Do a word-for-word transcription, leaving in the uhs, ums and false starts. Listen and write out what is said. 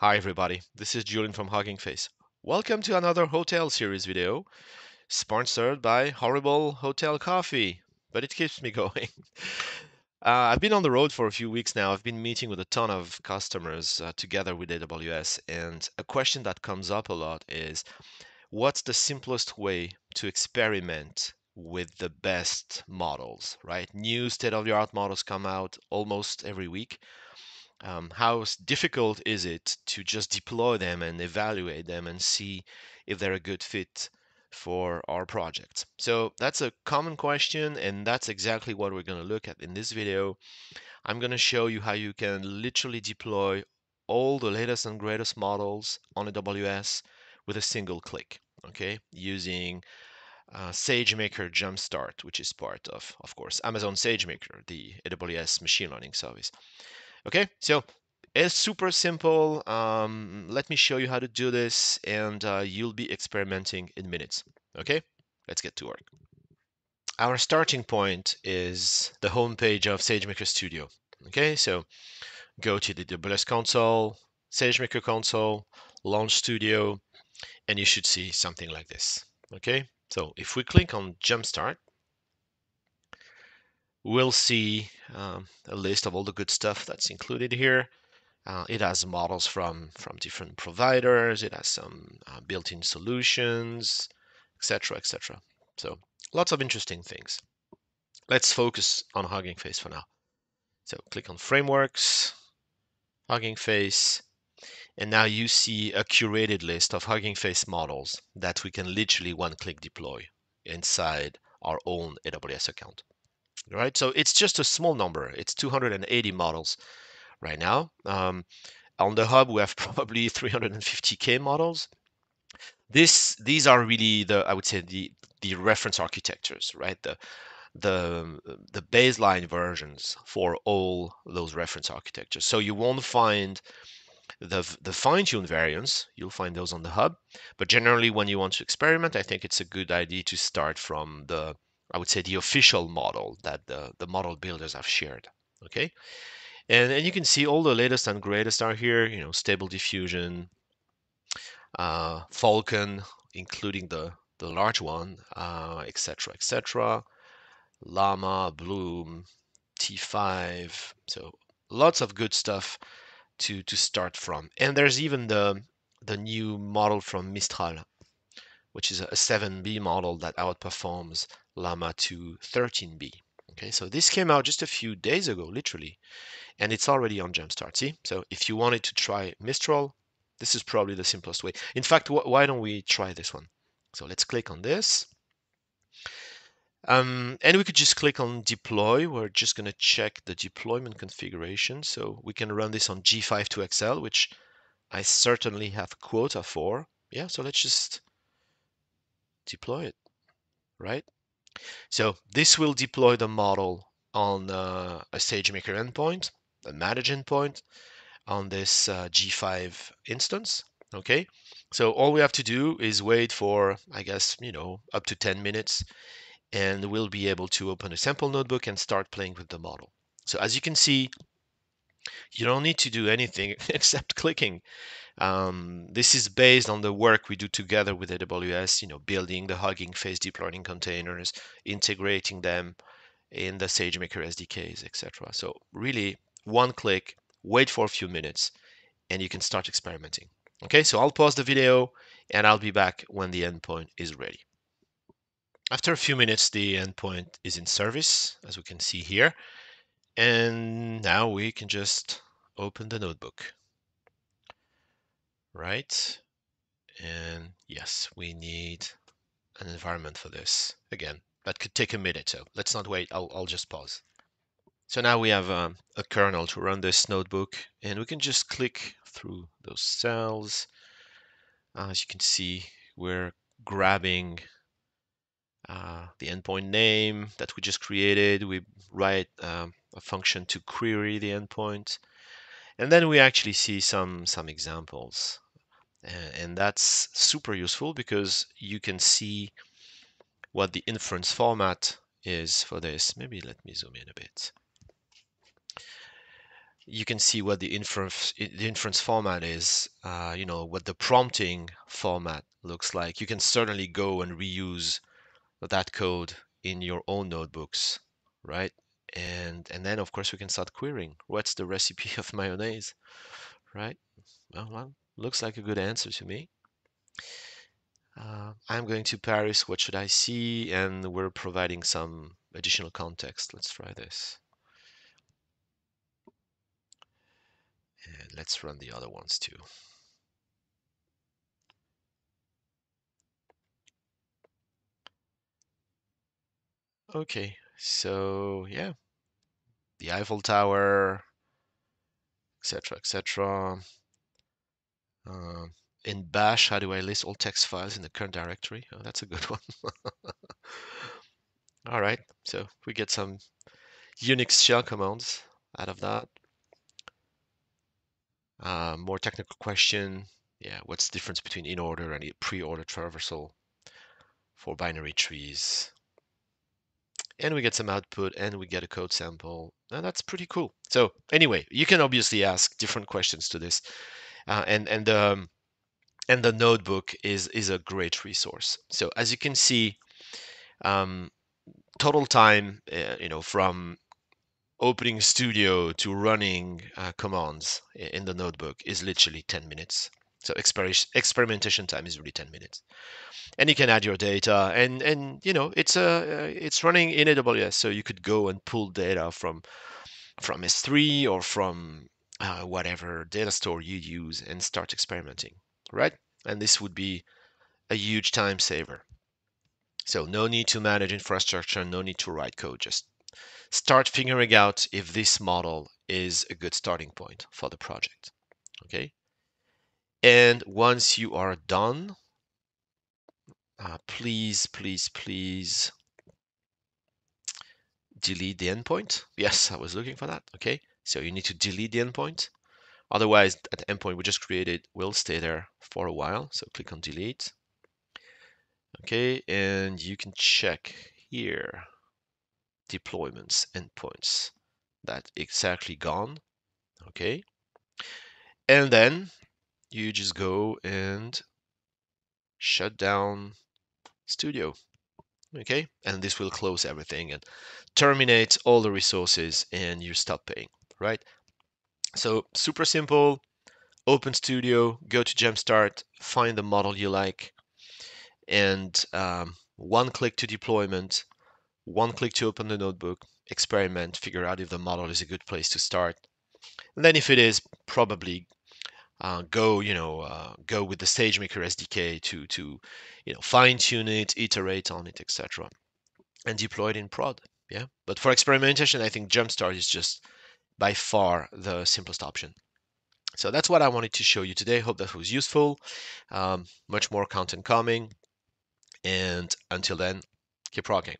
Hi everybody, this is Julien from Hugging Face. Welcome to another hotel series video, sponsored by Horrible Hotel Coffee, but it keeps me going. Uh, I've been on the road for a few weeks now. I've been meeting with a ton of customers uh, together with A W S, and a question that comes up a lot is, what's the simplest way to experiment with the best models, right? New state-of-the-art models come out almost every week. Um, how difficult is it to just deploy them and evaluate them and see if they're a good fit for our project? So that's a common question, and that's exactly what we're going to look at in this video. I'm going to show you how you can literally deploy all the latest and greatest models on A W S with a single click, okay, using uh, SageMaker Jumpstart, which is part of, of course, Amazon SageMaker, the A W S machine learning service. Okay, so it's super simple. Um, let me show you how to do this, and uh, you'll be experimenting in minutes. Okay, let's get to work. Our starting point is the homepage of SageMaker Studio. Okay, so go to the A W S console, SageMaker console, launch Studio, and you should see something like this. Okay, so if we click on Jumpstart, we'll see um, a list of all the good stuff that's included here. Uh, it has models from, from different providers. It has some uh, built-in solutions, et cetera, et cetera. So lots of interesting things. Let's focus on Hugging Face for now. So click on Frameworks, Hugging Face, and now you see a curated list of Hugging Face models that we can literally one-click deploy inside our own A W S account. Right, so it's just a small number. It's two hundred eighty models right now. Um, on the hub, we have probably three hundred fifty K models. This, these are really the, I would say, the the reference architectures, right? The the the baseline versions for all those reference architectures. So you won't find the the fine-tuned variants. You'll find those on the hub. But generally, when you want to experiment, I think it's a good idea to start from the, I would say, the official model that the, the model builders have shared, okay? And, and you can see all the latest and greatest are here, you know, Stable Diffusion, uh, Falcon, including the, the large one, uh, et cetera, et cetera, Llama, Bloom, T five, so lots of good stuff to, to start from. And there's even the, the new model from Mistral, which is a seven B model that outperforms Llama to thirteen B. Okay, so this came out just a few days ago, literally, and it's already on Jumpstart. See, so if you wanted to try Mistral, this is probably the simplest way. In fact, wh why don't we try this one? So let's click on this, um, and we could just click on Deploy. We're just going to check the deployment configuration, so we can run this on G five to X L, which I certainly have quota for. Yeah, so let's just deploy it, right? So this will deploy the model on uh, a SageMaker endpoint, a managed endpoint on this uh, G five instance, okay? So all we have to do is wait for, I guess, you know, up to ten minutes, and we'll be able to open a sample notebook and start playing with the model. So as you can see, you don't need to do anything except clicking. Um, this is based on the work we do together with A W S, you know, building the Hugging Face deep learning containers, integrating them in the SageMaker S D Ks, et cetera. So really, one click, wait for a few minutes, and you can start experimenting. Okay, so I'll pause the video, and I'll be back when the endpoint is ready. After a few minutes, the endpoint is in service, as we can see here. And now we can just open the notebook, right? And yes, we need an environment for this. Again, that could take a minute, so let's not wait. I'll, I'll just pause. So now we have um, a kernel to run this notebook, and we can just click through those cells. As you can see, we're grabbing Uh, the endpoint name that we just created. We write um, a function to query the endpoint, and then we actually see some some examples, and, and that's super useful because you can see what the inference format is for this. Maybe let me zoom in a bit. you can see what the inference the inference format is, uh, you know, what the prompting format looks like. You can certainly go and reuse that code in your own notebooks, right? And and then of course we can start querying. What's the recipe of mayonnaise, right? Well, well looks like a good answer to me. Uh, I'm going to Paris, what should I see? And we're providing some additional context. Let's try this. And let's run the other ones too. Okay, so yeah, the Eiffel Tower, et cetera, et cetera. Uh, in Bash, how do I list all text files in the current directory? Oh, that's a good one. All right, so we get some Unix shell commands out of that. Uh, more technical question. Yeah, what's the difference between in-order and pre-order traversal for binary trees? And we get some output and we get a code sample. And that's pretty cool. So anyway, you can obviously ask different questions to this. Uh, and and um, and the notebook is is a great resource. So as you can see, um, total time, uh, you know, from opening Studio to running uh, commands in the notebook is literally ten minutes. So exper experimentation time is really ten minutes, and you can add your data, and and you know it's a uh, it's running in A W S, so you could go and pull data from from S three or from uh, whatever data store you use and start experimenting, right? And this would be a huge time saver. So no need to manage infrastructure, no need to write code, just start figuring out if this model is a good starting point for the project. Okay. And once you are done, uh, please, please, please delete the endpoint. Yes, I was looking for that. Okay. So you need to delete the endpoint. Otherwise, at the endpoint we just created will stay there for a while. So click on delete. Okay. And you can check here. Deployments, endpoints, that's exactly gone. Okay, and then you just go and shut down Studio. Okay, and this will close everything and terminate all the resources, and you stop paying, right? So super simple. Open Studio, go to Jumpstart, find the model you like, and um, one click to deployment. One click to open the notebook, experiment, figure out if the model is a good place to start. And then if it is, probably uh, go, you know, uh, go with the SageMaker S D K to, to you know, fine tune it, iterate on it, et cetera, and deploy it in prod. Yeah. But for experimentation, I think Jumpstart is just by far the simplest option. So that's what I wanted to show you today. Hope that was useful. Um, much more content coming. And until then, keep rocking.